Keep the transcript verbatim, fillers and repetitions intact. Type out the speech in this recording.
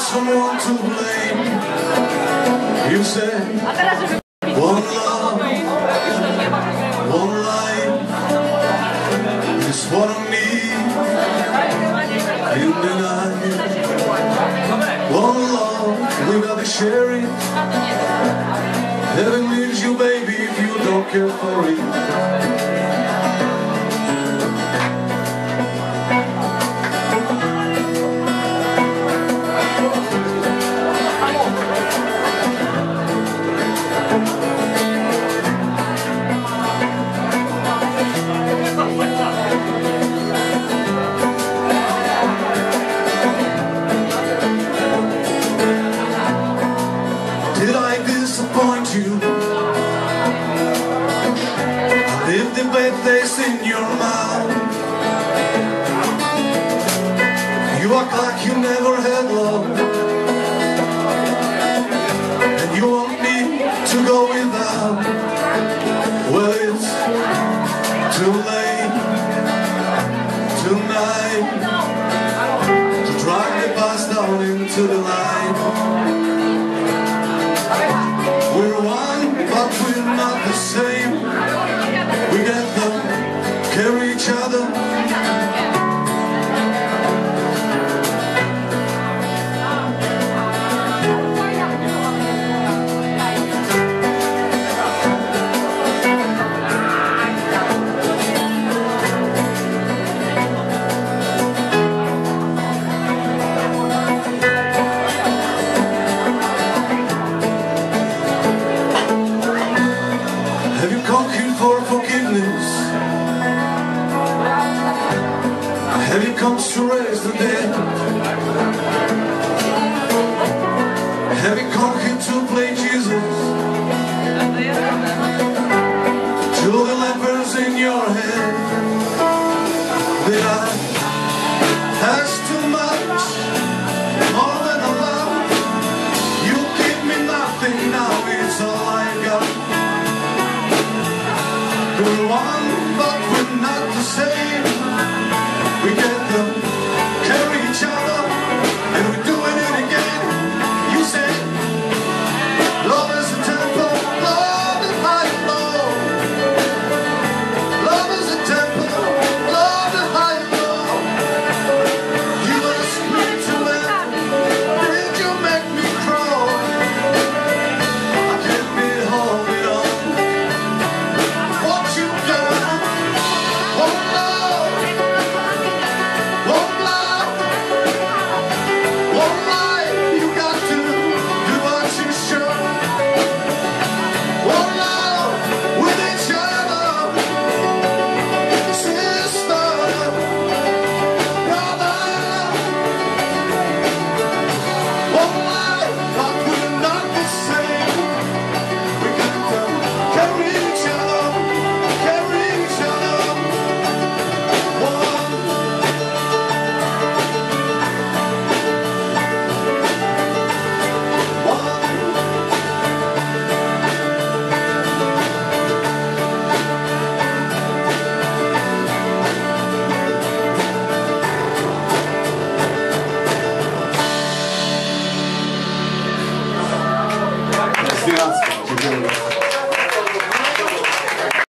got someone to blame. You say, one love, one life is what I need. You deny one love we gotta be sharing. Heaven needs you, baby, if you don't care for it. In your mouth, you act like you never had love, and you want me to go without. Well, it's too late tonight to drag the past down into the light. We're one, but we're not the same. We get the carry each other. Have you conquered for forgiveness? Have you come to raise the dead? Have you come here to play Jesus? To the lepers in your head, they are